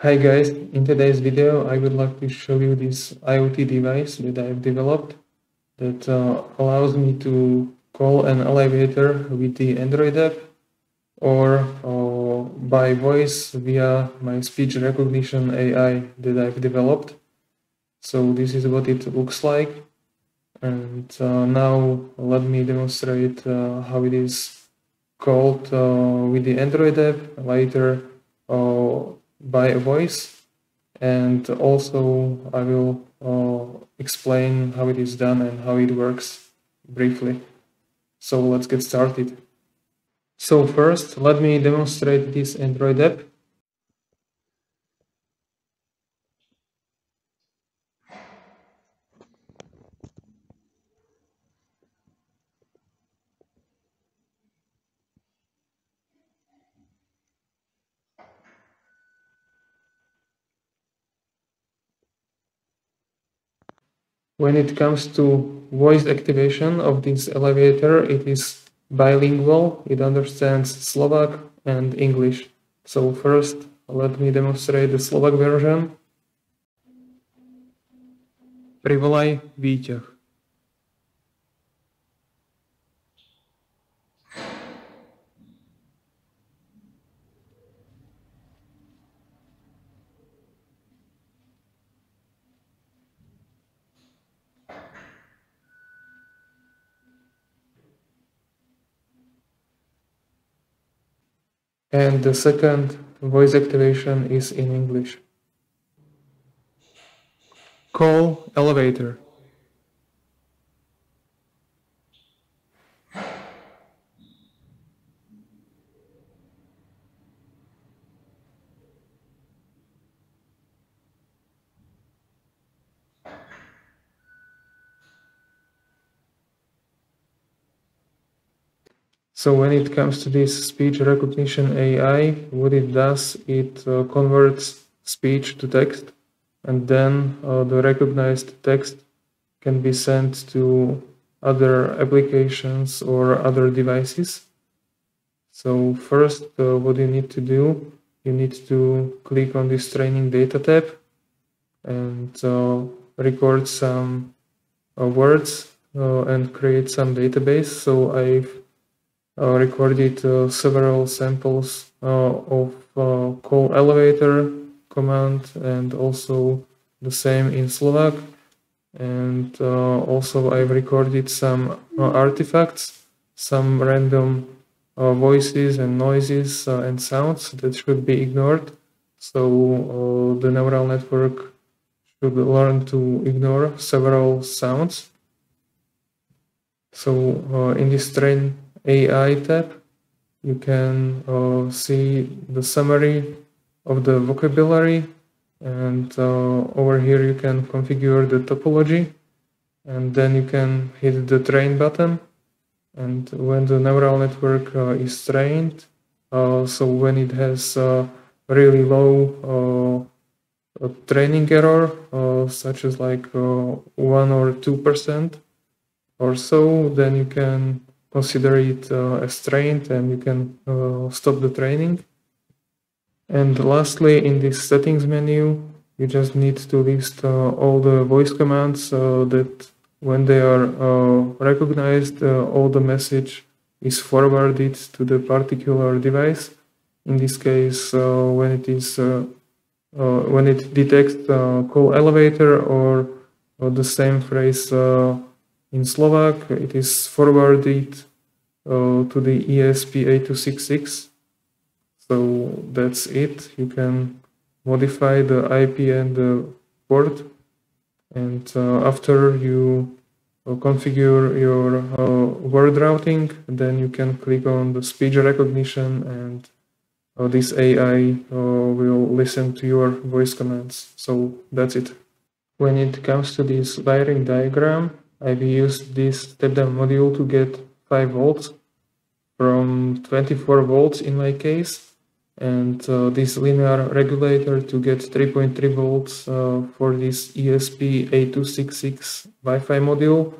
Hi guys, in today's video I would like to show you this IoT device that I've developed that allows me to call an elevator with the Android app or by voice via my speech recognition AI that I've developed. So this is what it looks like, and now let me demonstrate how it is called with the Android app, later by voice, and also I will explain how it is done and how it works briefly. So let's get started. So first let me demonstrate this Android app. When it comes to voice activation of this elevator, it is bilingual. It understands Slovak and English. So first, let me demonstrate the Slovak version. Privolaj výťah. And the second voice activation is in English. Call elevator. So when it comes to this speech recognition AI, what it does, it converts speech to text, and then the recognized text can be sent to other applications or other devices. So first, what you need to do, you need to click on this training data tab and record some words and create some database. So I've recorded several samples of call elevator command, and also the same in Slovak, and also I've recorded some artifacts, some random voices and noises and sounds that should be ignored, so the neural network should learn to ignore several sounds. So in this train AI tab, you can see the summary of the vocabulary, and over here you can configure the topology, and then you can hit the train button, and when the neural network is trained, so when it has really low training error, such as like 1 or 2% or so, then you can consider it as trained and you can stop the training. And lastly, in this settings menu, you just need to list all the voice commands that when they are recognized, all the message is forwarded to the particular device. In this case, when it detects call elevator or the same phrase in Slovak, it is forwarded to the ESP8266. So that's it. You can modify the IP and the port, and after you configure your word routing, then you can click on the speech recognition, and this AI will listen to your voice commands. So that's it. When it comes to this wiring diagram, I've used this step-down module to get 5 volts from 24 volts in my case, and this linear regulator to get 3.3 volts for this ESP8266 Wi-Fi module,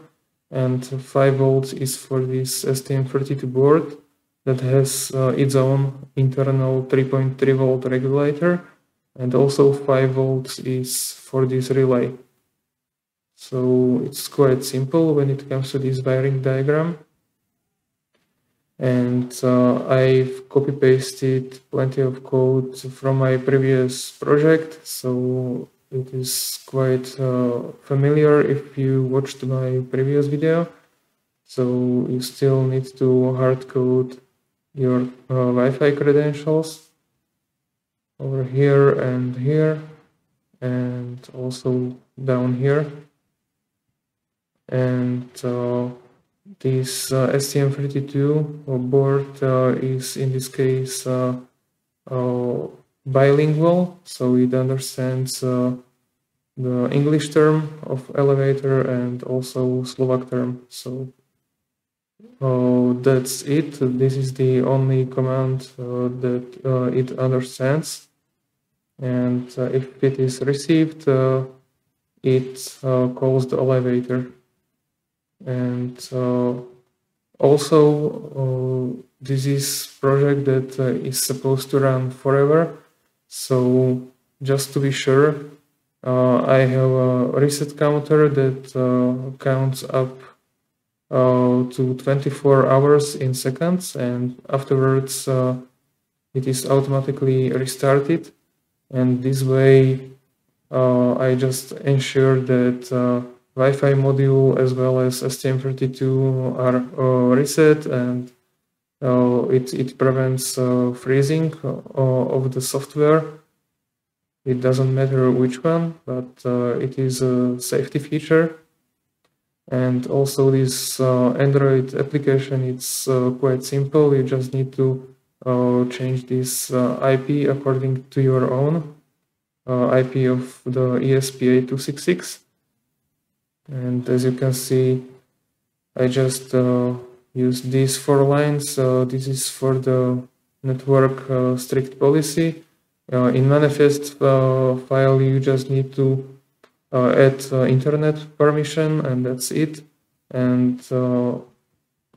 and 5 volts is for this STM32 board that has its own internal 3.3 volt regulator, and also 5 volts is for this relay. So it's quite simple when it comes to this wiring diagram. And I've copy pasted plenty of code from my previous project, so it is quite familiar if you watched my previous video. So you still need to hard code your Wi-Fi credentials over here and also down here. And this STM32 board is in this case bilingual, so it understands the English term of elevator and also Slovak term. So that's it. This is the only command that it understands. And if it is received, it calls the elevator. And also this is project that is supposed to run forever, so just to be sure, I have a reset counter that counts up to 24 hours in seconds, and afterwards it is automatically restarted. And this way I just ensure that Wi-Fi module as well as STM32 are reset, and it prevents freezing of the software. It doesn't matter which one, but it is a safety feature. And also this Android application, it's quite simple. You just need to change this IP according to your own IP of the ESP8266. And as you can see, I just used these 4 lines. This is for the network strict policy. In manifest file, you just need to add internet permission, and that's it. And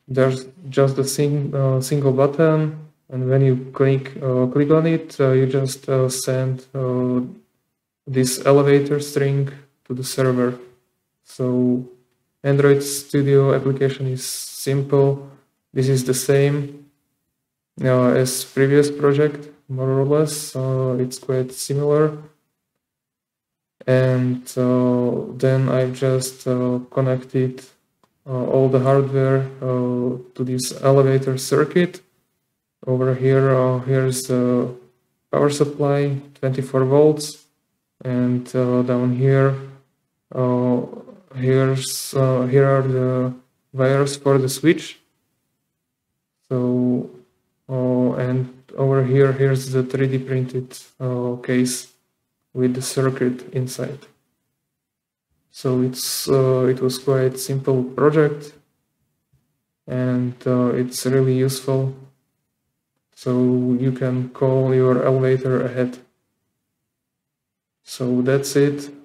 there's just a single button, and when you click on it, you just send this elevator string to the server. So Android Studio application is simple. This is the same as previous project, more or less. It's quite similar. And then I've just connected all the hardware to this elevator circuit. Over here, here's the power supply, 24 volts. And down here, here are the wires for the switch. So and over here, here's the 3D printed case with the circuit inside. So it's it was quite simple project, and it's really useful. So you can call your elevator ahead. So that's it.